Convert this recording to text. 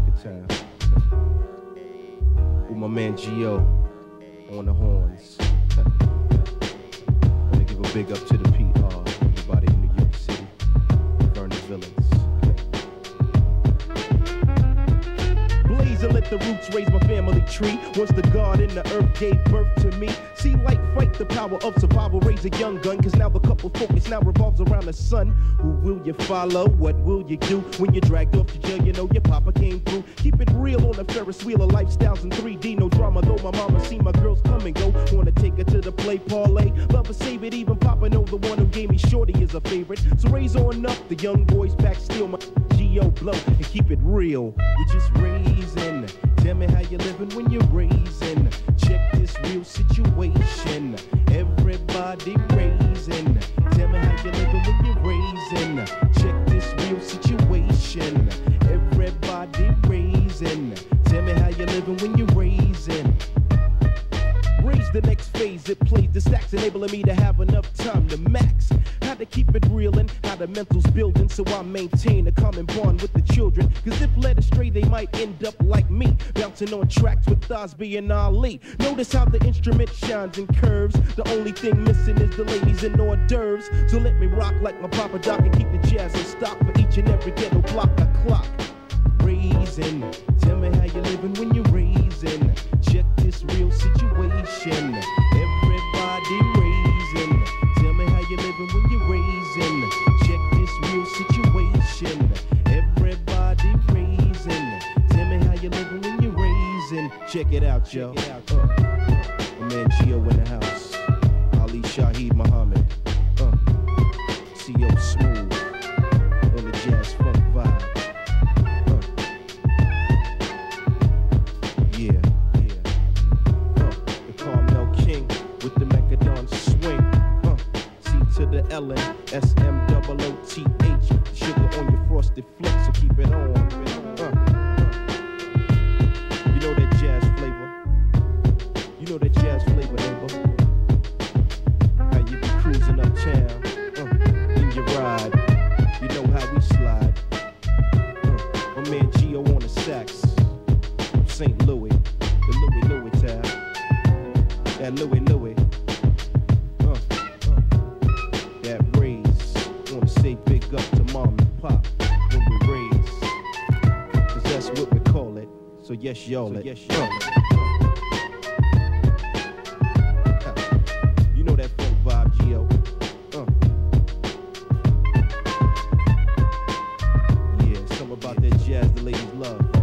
Mecca Town with my man G.O. on the horns. I want to give a big up to the P.R., everybody in New York City, burn the villains. Blazer, let the roots raise my family tree. Once the God in the earth gave birth to me. See, like fight the power of survival, raise a young gun. Cause now the couple focus now revolves around the sun. Who will you follow? What will you do? When you're dragged off to jail, you know your papa came through. Keep it real on the Ferris wheel of lifestyles in 3D. No drama, though my mama seen my girls come and go. Wanna take her to the play, parlay. Love her, save it, even papa know the one who gave me shorty is a favorite. So raise on up, the young boys back steal my G.O. blow and keep it real. We just raising. Tell me how you living when you're raising. Check this real situation. Everybody raising. Tell me how you living when you're raising. Check this real situation. Everybody raising. Tell me how you living when you're raising. Raise the next phase, it plays the stacks, enabling me to have enough time to max. How to keep it real and how the mental's building, so I maintain a common bond with the children. Cause if led astray, they might end up like me, bouncing on tracks with Osby and Ali. Notice how the instrument shines and curves. The only thing missing is the ladies and hors d'oeuvres. So let me rock like my Papa Doc and keep the jazz in stock for each and every ghetto block I clock. Raising, tell me how you living when you're raising. Check this real situation. Everybody raising. Tell me how you living when you're raising. Check this real situation. Everybody raising. Tell me how you living when you're raising. Check it out, yo. Man, G.O. in the house. Ali Shaheed Muhammad. CL Smooth. On the jazz funk vibe. The Carmel King with the Mecca swing. C to the L N S M double O T H. Sugar on your frosted flakes, so keep it on. You know that jazz flavor. You know that jazz flavor, neighbor. How you be cruising uptown in your ride. You know how we slide. My man G.O. on the sax from St. Louis. The Louis tab. That Louis. That Raise. Wanna say big up to mom and pop when we raise. Cause that's what we call it. So yes, y'all it. You know that funk vibe, G.O. Yeah, something about that jazz the ladies love.